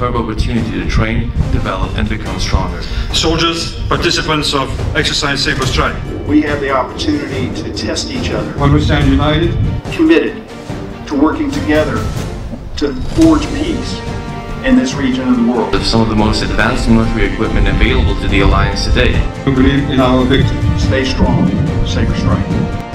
superb opportunity to train, develop and become stronger. Soldiers, participants of Exercise Saber Strike. We have the opportunity to test each other. When we stand united, committed to working together to forge peace in this region of the world. With some of the most advanced military equipment available to the Alliance today. We believe in our victory. Stay strong, Saber Strike.